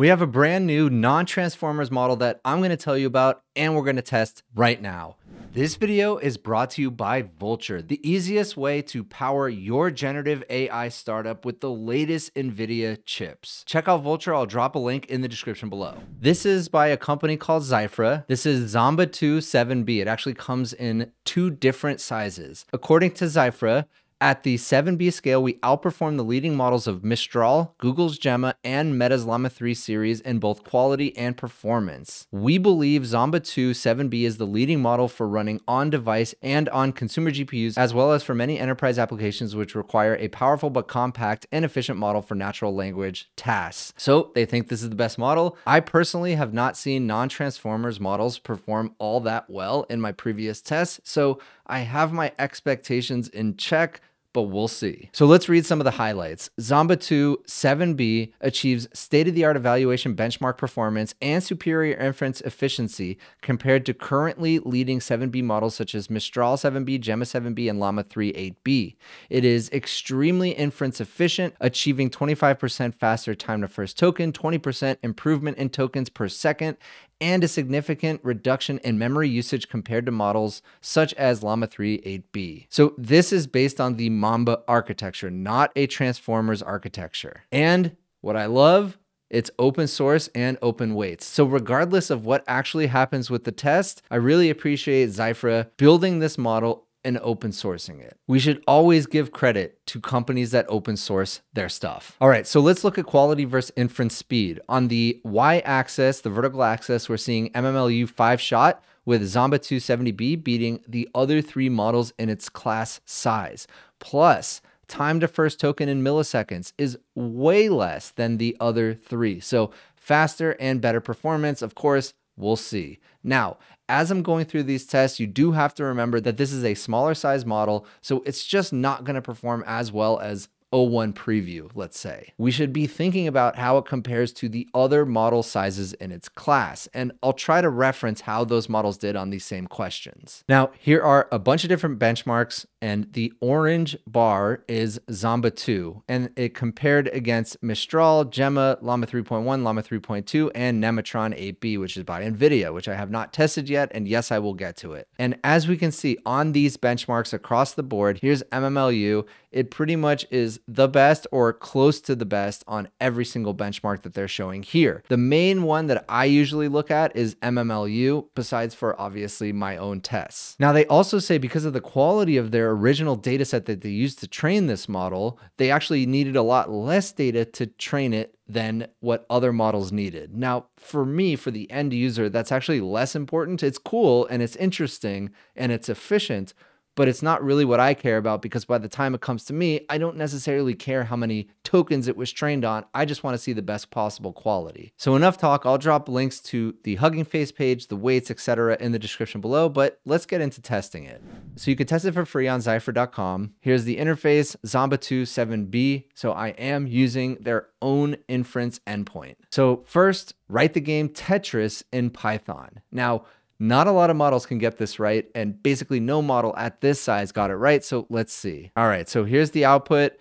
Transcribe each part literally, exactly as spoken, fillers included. We have a brand new non-Transformers model that I'm going to tell you about and we're going to test right now. This video is brought to you by Vulture, the easiest way to power your generative A I startup with the latest Nvidia chips. Check out Vulture, I'll drop a link in the description below. This is by a company called Zyphra. This is Zamba two seven B. It actually comes in two different sizes. According to Zyphra, at the seven B scale, we outperform the leading models of Mistral, Google's Gemma, and Meta's Llama three series in both quality and performance. We believe Zamba two seven B is the leading model for running on-device and on consumer G P Us, as well as for many enterprise applications which require a powerful but compact and efficient model for natural language tasks. So they think this is the best model. I personally have not seen non-Transformers models perform all that well in my previous tests, so I have my expectations in check, but we'll see. So let's read some of the highlights. Zamba two seven B achieves state-of-the-art evaluation benchmark performance and superior inference efficiency compared to currently leading seven B models such as Mistral seven B, Gemma seven B, and Llama three eight B. It is extremely inference efficient, achieving twenty-five percent faster time to first token, twenty percent improvement in tokens per second, and a significant reduction in memory usage compared to models such as Llama three eight B. So this is based on the Mamba architecture, not a Transformers architecture. And what I love, it's open source and open weights. So regardless of what actually happens with the test, I really appreciate Zyphra building this model and open sourcing it. We should always give credit to companies that open source their stuff. All right, so let's look at quality versus inference speed. On the y-axis, the vertical axis, we're seeing M M L U five shot with Zamba two seven B beating the other three models in its class size. Plus, time to first token in milliseconds is way less than the other three. So faster and better performance, of course, we'll see. Now, as I'm going through these tests, you do have to remember that this is a smaller size model, so it's just not going to perform as well as oh one preview, let's say. We should be thinking about how it compares to the other model sizes in its class, and I'll try to reference how those models did on these same questions. Now, here are a bunch of different benchmarks, and the orange bar is Zamba two, and it compared against Mistral, Gemma, Llama three point one, Llama three point two, and Nemetron eight B, which is by Nvidia, which I have not tested yet, and yes, I will get to it. And as we can see on these benchmarks across the board, here's M M L U, it pretty much is the best or close to the best on every single benchmark that they're showing here. The main one that I usually look at is M M L U, besides for obviously my own tests. Now they also say because of the quality of their original data set that they used to train this model, they actually needed a lot less data to train it than what other models needed. Now, for me, for the end user, that's actually less important. It's cool and it's interesting and it's efficient, but it's not really what I care about because by the time it comes to me, I don't necessarily care how many tokens it was trained on. I just want to see the best possible quality. So enough talk. I'll drop links to the Hugging Face page, the weights, et cetera in the description below, but let's get into testing it. So you can test it for free on Zyphra dot com. Here's the interface, Zamba two seven B. So I am using their own inference endpoint. So first, write the game Tetris in Python. Now, not a lot of models can get this right, and basically no model at this size got it right, so let's see. All right, so here's the output,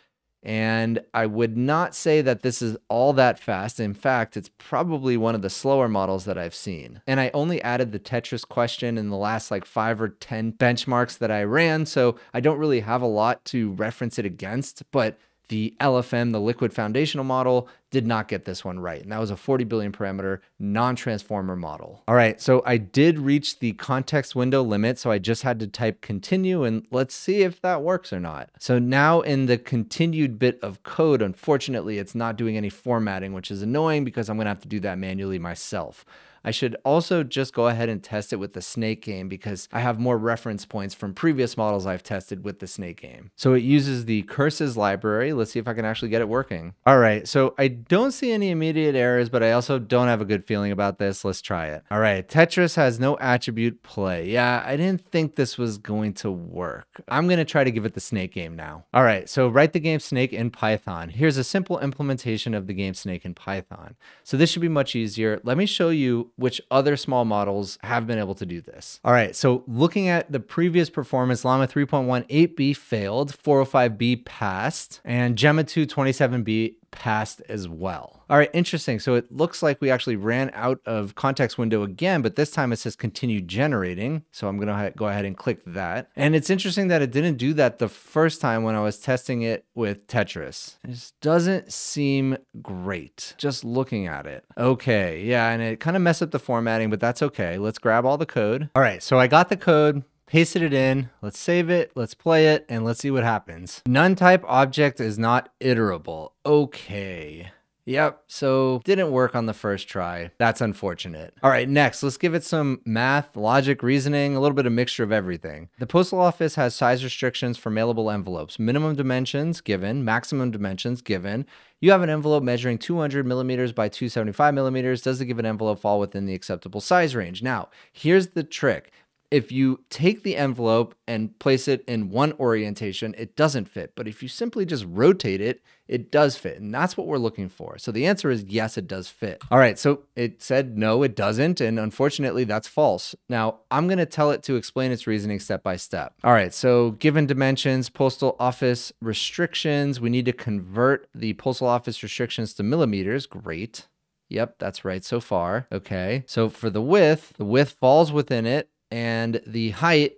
and I would not say that this is all that fast. In fact, it's probably one of the slower models that I've seen. And I only added the Tetris question in the last like five or ten benchmarks that I ran, so I don't really have a lot to reference it against, but the L F M, the liquid foundational model, did not get this one right. And that was a forty billion parameter non-transformer model. All right, so I did reach the context window limit, so I just had to type continue and let's see if that works or not. So now in the continued bit of code, unfortunately, it's not doing any formatting, which is annoying because I'm gonna have to do that manually myself. I should also just go ahead and test it with the snake game because I have more reference points from previous models I've tested with the snake game. So it uses the curses library. Let's see if I can actually get it working. All right, so I don't see any immediate errors, but I also don't have a good feeling about this. Let's try it. All right, Tetris has no attribute play. Yeah, I didn't think this was going to work. I'm gonna try to give it the snake game now. All right, so write the game Snake in Python. Here's a simple implementation of the game Snake in Python. So this should be much easier. Let me show you which other small models have been able to do this. All right, so looking at the previous performance, Llama three point one eight B failed, four oh five B passed, and Gemma two twenty-seven B passed as well. All right, interesting. So it looks like we actually ran out of context window again, but this time it says continue generating. So I'm gonna go ahead and click that. And it's interesting that it didn't do that the first time when I was testing it with Tetris. It just doesn't seem great just looking at it. Okay, yeah, and it kind of messed up the formatting, but that's okay. Let's grab all the code. All right, so I got the code. Pasted it in, let's save it, let's play it, and let's see what happens. None type object is not iterable. Okay. Yep, so didn't work on the first try. That's unfortunate. All right, next, let's give it some math, logic, reasoning, a little bit of mixture of everything. The postal office has size restrictions for mailable envelopes. Minimum dimensions given, maximum dimensions given. You have an envelope measuring two hundred millimeters by two hundred seventy-five millimeters. Does the given envelope fall within the acceptable size range? Now, here's the trick. If you take the envelope and place it in one orientation, it doesn't fit. But if you simply just rotate it, it does fit. And that's what we're looking for. So the answer is yes, it does fit. All right, so it said no, it doesn't. And unfortunately, that's false. Now, I'm gonna tell it to explain its reasoning step by step. All right, so given dimensions, postal office restrictions, we need to convert the postal office restrictions to millimeters. Great. Yep, that's right so far. Okay, so for the width, the width falls within it. And the height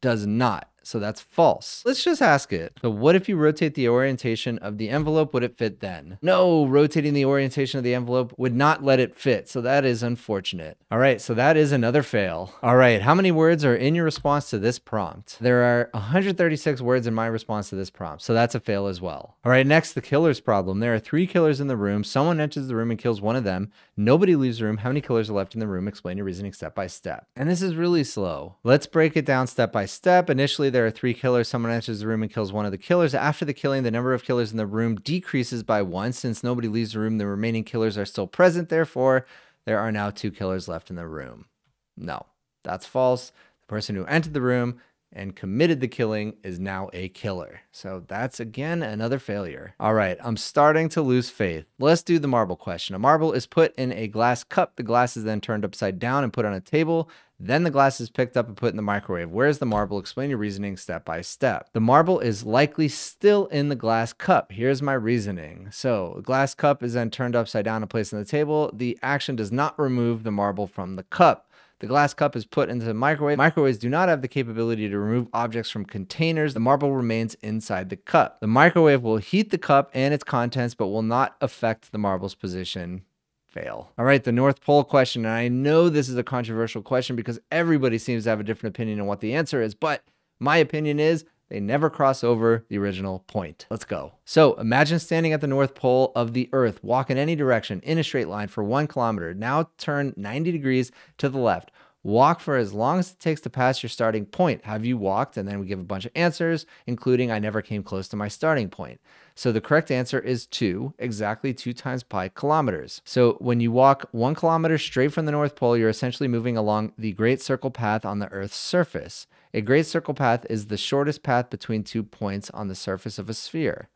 does not. So that's false. Let's just ask it. So what if you rotate the orientation of the envelope, would it fit then? No, rotating the orientation of the envelope would not let it fit. So that is unfortunate. All right, so that is another fail. All right, how many words are in your response to this prompt? There are one hundred thirty-six words in my response to this prompt. So that's a fail as well. All right, next, the killer's problem. There are three killers in the room. Someone enters the room and kills one of them. Nobody leaves the room. How many killers are left in the room? Explain your reasoning step by step. And this is really slow. Let's break it down step by step. Initially, there are three killers. Someone enters the room and kills one of the killers. After the killing, the number of killers in the room decreases by one. Since nobody leaves the room, the remaining killers are still present. Therefore, there are now two killers left in the room. No, that's false. The person who entered the room and committed the killing is now a killer. So that's, again, another failure. All right, I'm starting to lose faith. Let's do the marble question. A marble is put in a glass cup. The glass is then turned upside down and put on a table. Then the glass is picked up and put in the microwave. Where's the marble? Explain your reasoning step by step. The marble is likely still in the glass cup. Here's my reasoning. So the glass cup is then turned upside down and placed on the table. The action does not remove the marble from the cup. The glass cup is put into the microwave. Microwaves do not have the capability to remove objects from containers. The marble remains inside the cup. The microwave will heat the cup and its contents, but will not affect the marble's position. Fail. All right, the North Pole question. And I know this is a controversial question because everybody seems to have a different opinion on what the answer is, but my opinion is they never cross over the original point. Let's go. So imagine standing at the North Pole of the Earth, walk in any direction in a straight line for one kilometer. Now turn ninety degrees to the left. Walk for as long as it takes to pass your starting point. Have you walked? And then we give a bunch of answers, including I never came close to my starting point. So the correct answer is two, exactly two times pi kilometers. So when you walk one kilometer straight from the North Pole, you're essentially moving along the great circle path on the Earth's surface. A great circle path is the shortest path between two points on the surface of a sphere.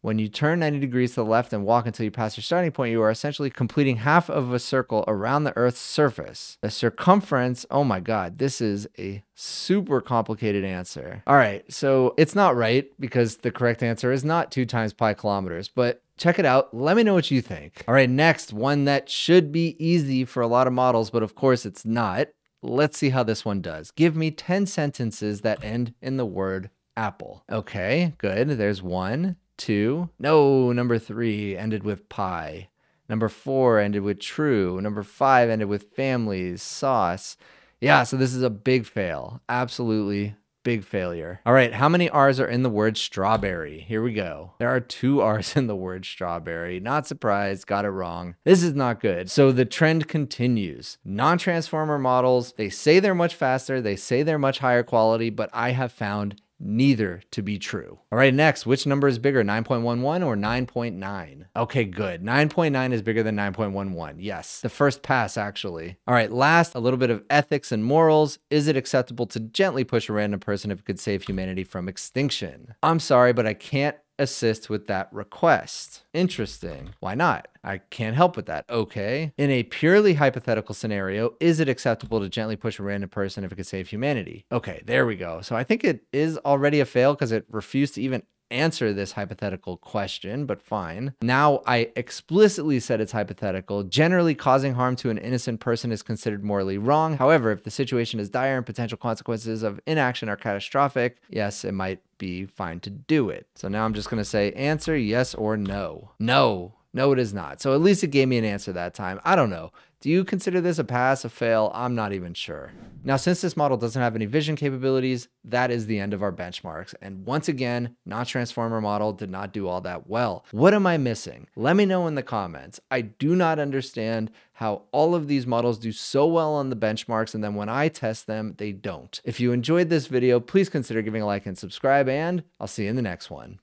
When you turn ninety degrees to the left and walk until you pass your starting point, you are essentially completing half of a circle around the Earth's surface. The circumference, oh my God, this is a super complicated answer. All right, so it's not right because the correct answer is not two times pi kilometers, but check it out. Let me know what you think. All right, next, one that should be easy for a lot of models, but of course it's not. Let's see how this one does. Give me ten sentences that end in the word apple. Okay, good. There's one, two. No, number three ended with pie. Number four ended with true. Number five ended with families, sauce. Yeah, so this is a big fail. Absolutely big failure. All right, how many R's are in the word strawberry? Here we go. There are two R's in the word strawberry. Not surprised, got it wrong. This is not good. So the trend continues. Non-transformer models, they say they're much faster, they say they're much higher quality, but I have found neither to be true. All right, next, which number is bigger, nine point one one or nine point nine? Okay, good. nine point nine is bigger than nine point one one. Yes, the first pass, actually. All right, last, a little bit of ethics and morals. Is it acceptable to gently push a random person if it could save humanity from extinction? I'm sorry, but I can't assist with that request. Interesting. Why not? I can't help with that. Okay. In a purely hypothetical scenario, is it acceptable to gently push a random person if it could save humanity? Okay, there we go. So I think it is already a fail because it refused to even answer this hypothetical question, but fine. Now I explicitly said it's hypothetical. Generally, causing harm to an innocent person is considered morally wrong. However, if the situation is dire and potential consequences of inaction are catastrophic, yes, it might be fine to do it. So now I'm just going to say answer yes or no. No. No, it is not. So at least it gave me an answer that time. I don't know. Do you consider this a pass, a fail? I'm not even sure. Now, since this model doesn't have any vision capabilities, that is the end of our benchmarks. And once again, non-transformer model did not do all that well. What am I missing? Let me know in the comments. I do not understand how all of these models do so well on the benchmarks, and then when I test them, they don't. If you enjoyed this video, please consider giving a like and subscribe, and I'll see you in the next one.